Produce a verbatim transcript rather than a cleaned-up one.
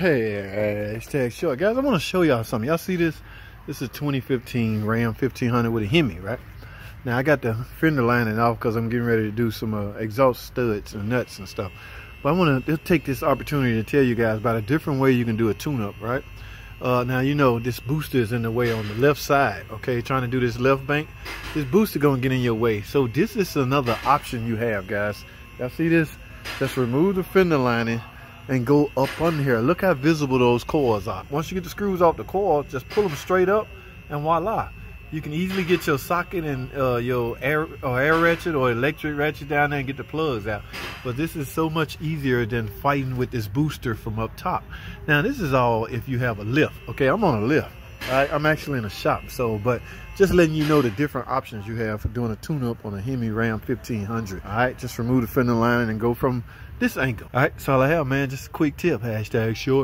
Hey, it's Tag Short. Guys, I want to show y'all something. Y'all see this? This is twenty fifteen Ram fifteen hundred with a Hemi, right? Now, I got the fender lining off because I'm getting ready to do some uh, exhaust studs and nuts and stuff. But I want to take this opportunity to tell you guys about a different way you can do a tune-up, right? Uh, now, you know, this booster is in the way on the left side, okay? Trying to do this left bank. This booster going to get in your way. So, this is another option you have, guys. Y'all see this? Let's remove the fender lining and go up under here. Look how visible those coils are. Once you get the screws off the coil, just pull them straight up and voila. You can easily get your socket and uh, your air, or air ratchet or electric ratchet down there and get the plugs out. But this is so much easier than fighting with this booster from up top. Now this is all if you have a lift. Okay, I'm on a lift. I, I'm actually in a shop, so but just letting you know the different options you have for doing a tune-up on a Hemi Ram fifteen hundred. All right, just remove the fender lining and go from this angle. All right, that's all I have, man. Just a quick tip. Hashtag short.